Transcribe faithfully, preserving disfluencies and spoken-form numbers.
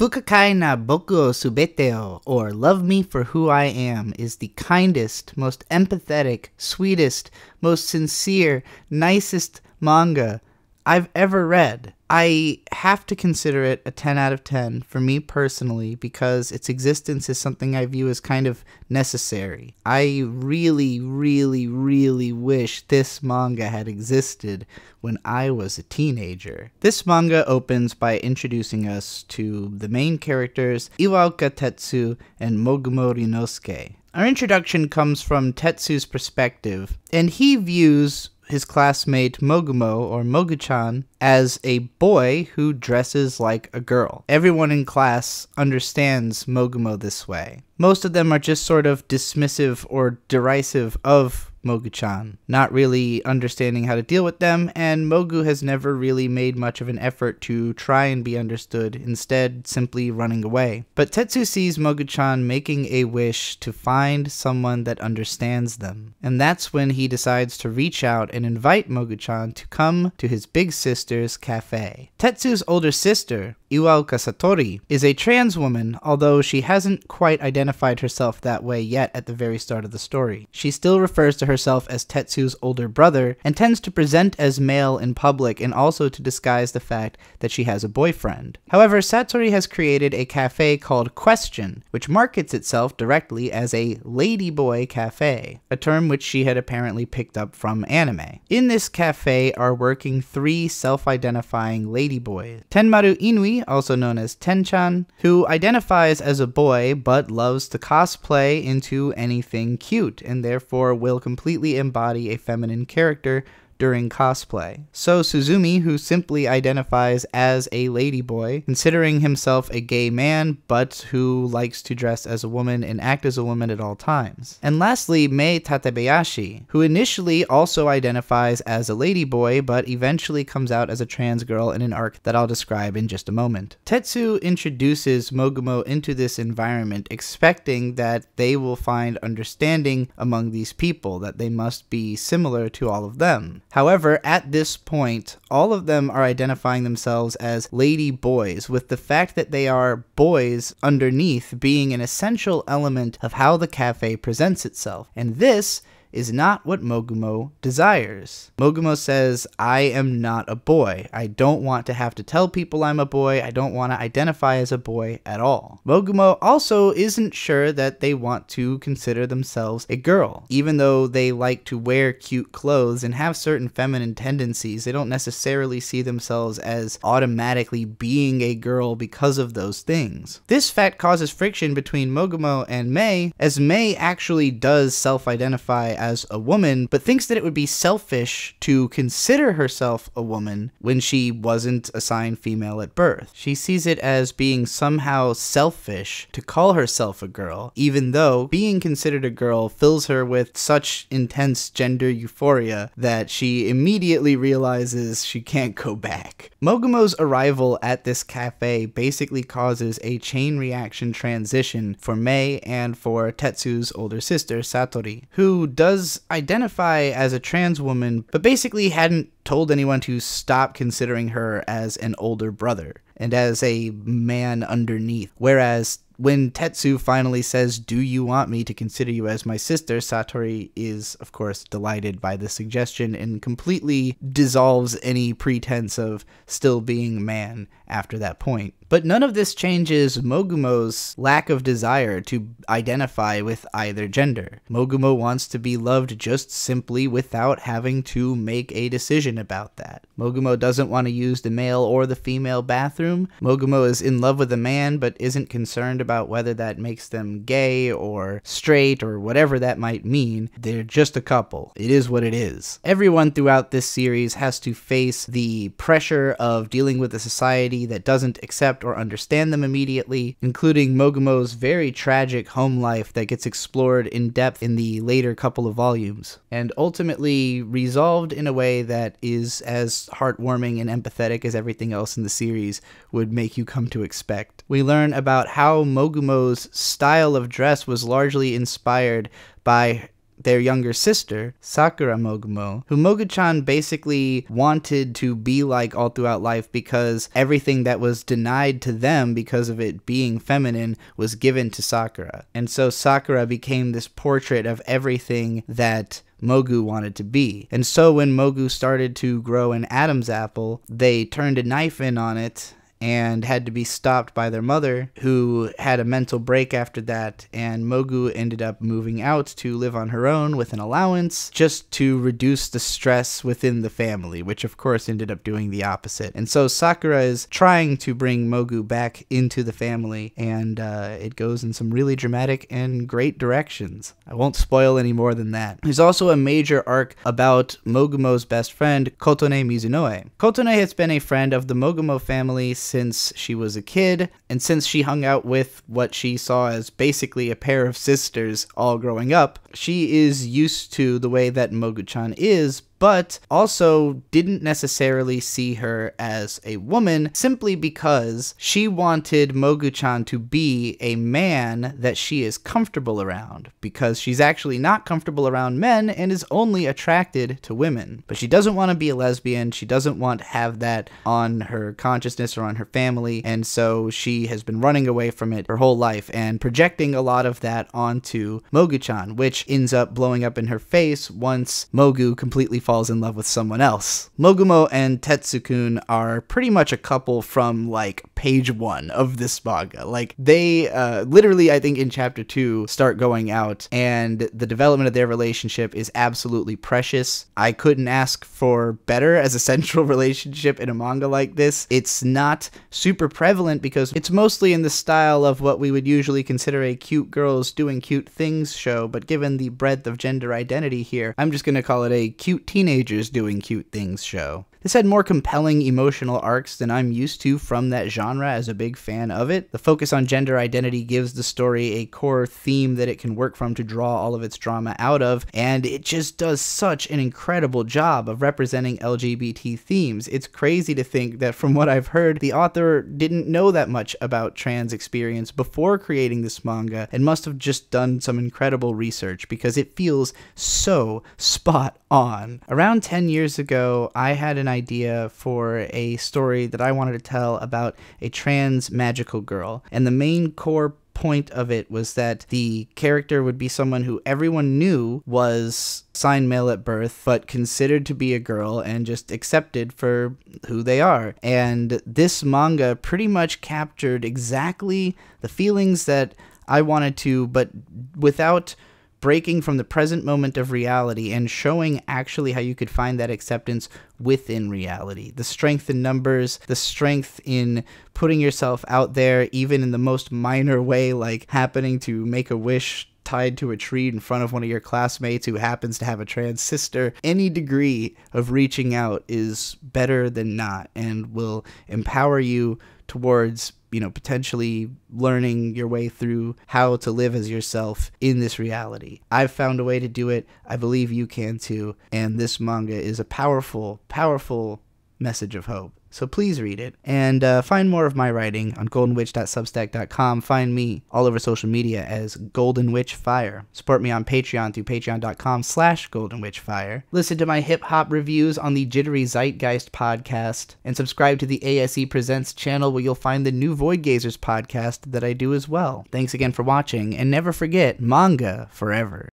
Fukakai na Boku no Subete o, or Love Me For Who I Am, is the kindest, most empathetic, sweetest, most sincere, nicest manga I've ever read. I have to consider it a ten out of ten for me personally because its existence is something I view as kind of necessary. I really, really, really wish this manga had existed when I was a teenager. This manga opens by introducing us to the main characters, Iwaoka Tetsu and Mogumori Nosuke. Our introduction comes from Tetsu's perspective, and he views his classmate Mogumo, or Mogu-chan, as a boy who dresses like a girl. Everyone in class understands Mogumo this way. Most of them are just sort of dismissive or derisive of Mogu-chan, not really understanding how to deal with them, and Mogu has never really made much of an effort to try and be understood, instead simply running away. But Tetsu sees Mogu-chan making a wish to find someone that understands them, and that's when he decides to reach out and invite Mogu-chan to come to his big sister's cafe. Tetsu's older sister, Iwaoka Satori, is a trans woman, although she hasn't quite identified herself that way yet at the very start of the story. She still refers to herself as Tetsu's older brother and tends to present as male in public and also to disguise the fact that she has a boyfriend. However, Satori has created a cafe called Question, which markets itself directly as a ladyboy cafe, a term which she had apparently picked up from anime. In this cafe are working three self-identifying ladyboys. Tenmaru Inui, also known as Tenchan, who identifies as a boy but loves to cosplay into anything cute and therefore will completely embody a feminine character during cosplay. So Suzumi, who simply identifies as a ladyboy, considering himself a gay man, but who likes to dress as a woman and act as a woman at all times. And lastly, Mei Tatabayashi, who initially also identifies as a ladyboy, but eventually comes out as a trans girl in an arc that I'll describe in just a moment. Tetsu introduces Mogumo into this environment, expecting that they will find understanding among these people, that they must be similar to all of them. However, at this point, all of them are identifying themselves as lady boys, with the fact that they are boys underneath being an essential element of how the cafe presents itself. And this is not what Mogumo desires. Mogumo says, I am not a boy. I don't want to have to tell people I'm a boy. I don't want to identify as a boy at all. Mogumo also isn't sure that they want to consider themselves a girl. Even though they like to wear cute clothes and have certain feminine tendencies, they don't necessarily see themselves as automatically being a girl because of those things. This fact causes friction between Mogumo and Mei, as Mei actually does self-identify as a woman, but thinks that it would be selfish to consider herself a woman when she wasn't assigned female at birth. She sees it as being somehow selfish to call herself a girl, even though being considered a girl fills her with such intense gender euphoria that she immediately realizes she can't go back. Mogumo's arrival at this cafe basically causes a chain reaction transition for Mei and for Tetsu's older sister, Satori, who does does identify as a trans woman, but basically hadn't told anyone to stop considering her as an older brother and as a man underneath. Whereas when Tetsu finally says, do you want me to consider you as my sister? Satori is, of course, delighted by the suggestion and completely dissolves any pretense of still being man after that point. But none of this changes Mogumo's lack of desire to identify with either gender. Mogumo wants to be loved just simply without having to make a decision about that. Mogumo doesn't want to use the male or the female bathroom. Mogumo is in love with a man but isn't concerned about whether that makes them gay or straight or whatever that might mean. They're just a couple. It is what it is. Everyone throughout this series has to face the pressure of dealing with a society that doesn't accept or understand them immediately, including Mogumo's very tragic home life that gets explored in depth in the later couple of volumes, and ultimately resolved in a way that is as heartwarming and empathetic as everything else in the series would make you come to expect. We learn about how Mogumo's style of dress was largely inspired by their younger sister, Sakura Mogumo, who Mogu-chan basically wanted to be like all throughout life because everything that was denied to them because of it being feminine was given to Sakura. And so Sakura became this portrait of everything that Mogu wanted to be. And so when Mogu started to grow an Adam's apple, they turned a knife in on it and had to be stopped by their mother, who had a mental break after that, and Mogu ended up moving out to live on her own with an allowance just to reduce the stress within the family, which of course ended up doing the opposite. And so Sakura is trying to bring Mogu back into the family, and uh, it goes in some really dramatic and great directions. I won't spoil any more than that. There's also a major arc about Mogumo's best friend, Kotone Mizunoe. Kotone has been a friend of the Mogumo family since she was a kid, and since she hung out with what she saw as basically a pair of sisters all growing up, she is used to the way that Mogu-chan is, but also didn't necessarily see her as a woman simply because she wanted Mogu-chan to be a man that she is comfortable around, because she's actually not comfortable around men and is only attracted to women. But she doesn't want to be a lesbian, she doesn't want to have that on her consciousness or on her family, and so she has been running away from it her whole life and projecting a lot of that onto Mogu-chan, which ends up blowing up in her face once Mogu completely falls falls in love with someone else. Mogumo and Tetsu-kun are pretty much a couple from like page one of this manga. Like they uh, literally, I think in chapter two, start going out, and the development of their relationship is absolutely precious. I couldn't ask for better as a central relationship in a manga like this. It's not super prevalent because it's mostly in the style of what we would usually consider a cute girls doing cute things show, but given the breadth of gender identity here, I'm just gonna call it a cute teen teenagers doing cute things show. This had more compelling emotional arcs than I'm used to from that genre as a big fan of it. The focus on gender identity gives the story a core theme that it can work from to draw all of its drama out of, and it just does such an incredible job of representing L G B T themes. It's crazy to think that from what I've heard, the author didn't know that much about trans experience before creating this manga and must have just done some incredible research because it feels so spot on. Around ten years ago, I had an idea for a story that I wanted to tell about a trans magical girl, and the main core point of it was that the character would be someone who everyone knew was sign male at birth, but considered to be a girl and just accepted for who they are. And this manga pretty much captured exactly the feelings that I wanted to, but without breaking from the present moment of reality and showing actually how you could find that acceptance within reality. The strength in numbers, the strength in putting yourself out there, even in the most minor way, like happening to make a wish tied to a tree in front of one of your classmates who happens to have a trans sister. Any degree of reaching out is better than not and will empower you towards, you know, potentially learning your way through how to live as yourself in this reality. I've found a way to do it. I believe you can too. And this manga is a powerful, powerful message of hope. So please read it. And uh, find more of my writing on golden witch dot substack dot com. Find me all over social media as golden witch fire. Support me on Patreon through patreon dot com slash golden witch fire. Listen to my hip-hop reviews on the Jittery Zeitgeist podcast. And subscribe to the A S E Presents channel where you'll find the new Voidgazers podcast that I do as well. Thanks again for watching, and never forget, manga forever.